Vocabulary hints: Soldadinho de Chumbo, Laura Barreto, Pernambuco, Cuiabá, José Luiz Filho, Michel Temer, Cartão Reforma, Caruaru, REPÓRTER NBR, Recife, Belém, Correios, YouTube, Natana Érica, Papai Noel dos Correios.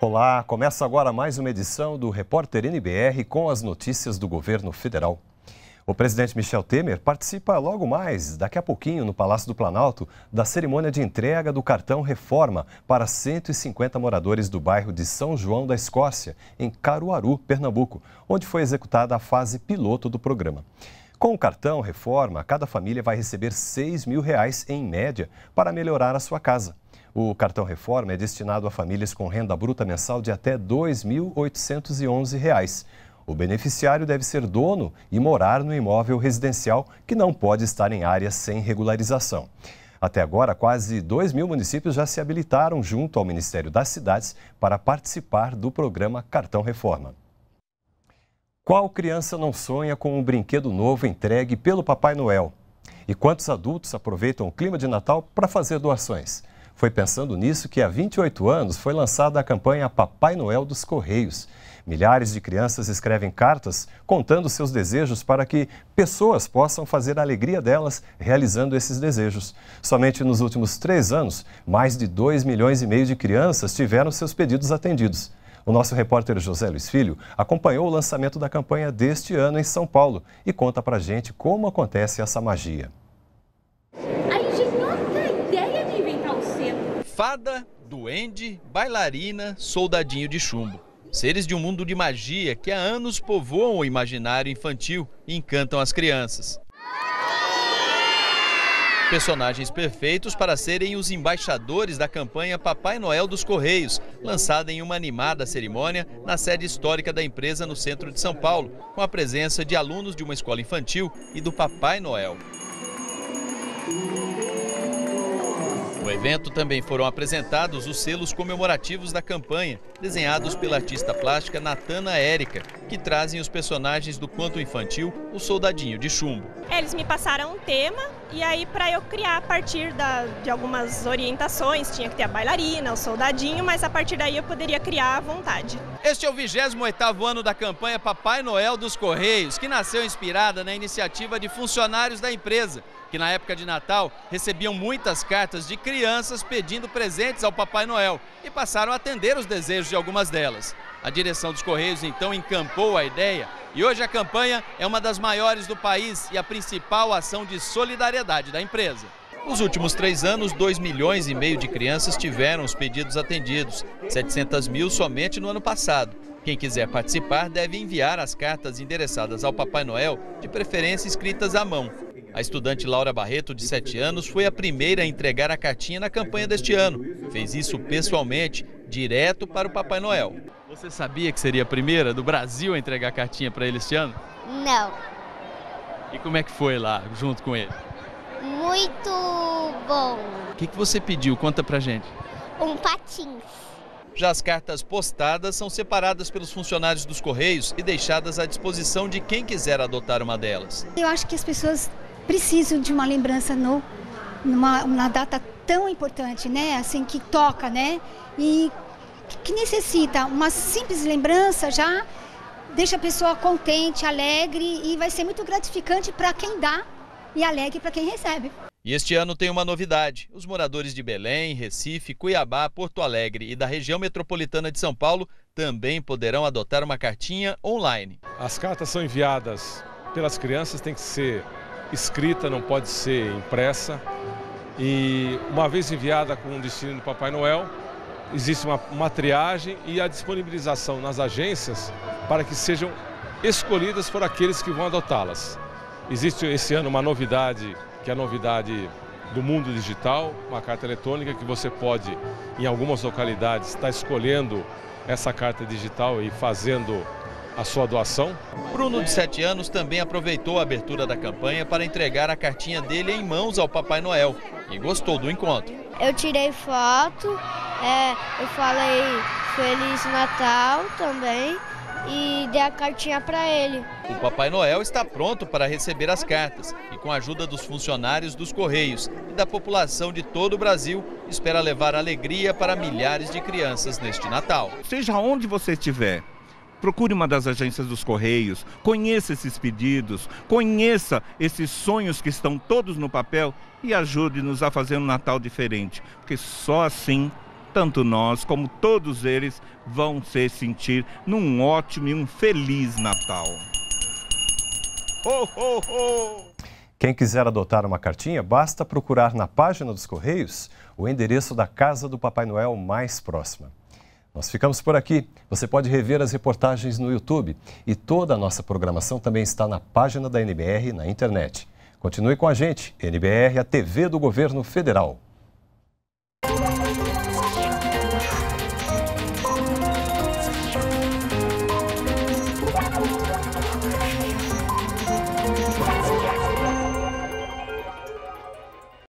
Olá, começa agora mais uma edição do Repórter NBR com as notícias do governo federal. O presidente Michel Temer participa logo mais, daqui a pouquinho, no Palácio do Planalto, da cerimônia de entrega do Cartão Reforma para 150 moradores do bairro de São João da Escócia, em Caruaru, Pernambuco, onde foi executada a fase piloto do programa. Com o Cartão Reforma, cada família vai receber R$ 6.000 em média para melhorar a sua casa. O Cartão Reforma é destinado a famílias com renda bruta mensal de até R$ 2.811. O beneficiário deve ser dono e morar no imóvel residencial, que não pode estar em área sem regularização. Até agora, quase 2.000 municípios já se habilitaram junto ao Ministério das Cidades para participar do programa Cartão Reforma. Qual criança não sonha com um brinquedo novo entregue pelo Papai Noel? E quantos adultos aproveitam o clima de Natal para fazer doações? Foi pensando nisso que há 28 anos foi lançada a campanha Papai Noel dos Correios. Milhares de crianças escrevem cartas contando seus desejos para que pessoas possam fazer a alegria delas realizando esses desejos. Somente nos últimos 3 anos, mais de 2,5 milhões de crianças tiveram seus pedidos atendidos. O nosso repórter José Luiz Filho acompanhou o lançamento da campanha deste ano em São Paulo e conta pra gente como acontece essa magia. Fada, duende, bailarina, soldadinho de chumbo. Seres de um mundo de magia que há anos povoam o imaginário infantil e encantam as crianças. Personagens perfeitos para serem os embaixadores da campanha Papai Noel dos Correios, lançada em uma animada cerimônia na sede histórica da empresa no centro de São Paulo, com a presença de alunos de uma escola infantil e do Papai Noel. No evento também foram apresentados os selos comemorativos da campanha, desenhados pela artista plástica Natana Érica, que trazem os personagens do conto infantil, o Soldadinho de Chumbo. Eles me passaram um tema e aí para eu criar a partir de algumas orientações, tinha que ter a bailarina, o soldadinho, mas a partir daí eu poderia criar à vontade. Este é o 28º ano da campanha Papai Noel dos Correios, que nasceu inspirada na iniciativa de funcionários da empresa, que na época de Natal recebiam muitas cartas de crianças pedindo presentes ao Papai Noel e passaram a atender os desejos de algumas delas. A direção dos Correios então encampou a ideia e hoje a campanha é uma das maiores do país e a principal ação de solidariedade da empresa. Nos últimos 3 anos, 2,5 milhões de crianças tiveram os pedidos atendidos, 700.000 somente no ano passado. Quem quiser participar deve enviar as cartas endereçadas ao Papai Noel, de preferência escritas à mão. A estudante Laura Barreto, de 7 anos, foi a primeira a entregar a cartinha na campanha deste ano. Fez isso pessoalmente, direto para o Papai Noel. Você sabia que seria a primeira do Brasil a entregar a cartinha para ele este ano? Não. E como é que foi lá, junto com ele? Muito bom. O que você pediu? Conta pra gente. Um patins. Já as cartas postadas são separadas pelos funcionários dos Correios e deixadas à disposição de quem quiser adotar uma delas. Eu acho que as pessoas precisam de uma lembrança numa data tão importante, né? Assim, que toca, né? E que necessita uma simples lembrança já deixa a pessoa contente, alegre e vai ser muito gratificante para quem dá e alegre para quem recebe. E este ano tem uma novidade. Os moradores de Belém, Recife, Cuiabá, Porto Alegre e da região metropolitana de São Paulo também poderão adotar uma cartinha online. As cartas são enviadas pelas crianças, tem que ser escrita, não pode ser impressa, e uma vez enviada com o destino do Papai Noel, existe uma triagem e a disponibilização nas agências para que sejam escolhidas por aqueles que vão adotá-las. Existe esse ano uma novidade, que é a novidade do mundo digital, uma carta eletrônica que você pode, em algumas localidades, estar escolhendo essa carta digital e fazendo a sua doação. Bruno, de 7 anos, também aproveitou a abertura da campanha para entregar a cartinha dele em mãos ao Papai Noel e gostou do encontro. Eu tirei foto, eu falei Feliz Natal também e dei a cartinha para ele. O Papai Noel está pronto para receber as cartas e, com a ajuda dos funcionários dos Correios e da população de todo o Brasil, espera levar alegria para milhares de crianças neste Natal. Seja onde você estiver, Procure uma das agências dos Correios, conheça esses pedidos, conheça esses sonhos que estão todos no papel e ajude-nos a fazer um Natal diferente, porque só assim, tanto nós como todos eles vão se sentir num ótimo e um feliz Natal. Ho, ho, ho! Quem quiser adotar uma cartinha, basta procurar na página dos Correios o endereço da Casa do Papai Noel mais próxima. Nós ficamos por aqui. Você pode rever as reportagens no YouTube e toda a nossa programação também está na página da NBR na internet. Continue com a gente, NBR, a TV do Governo Federal.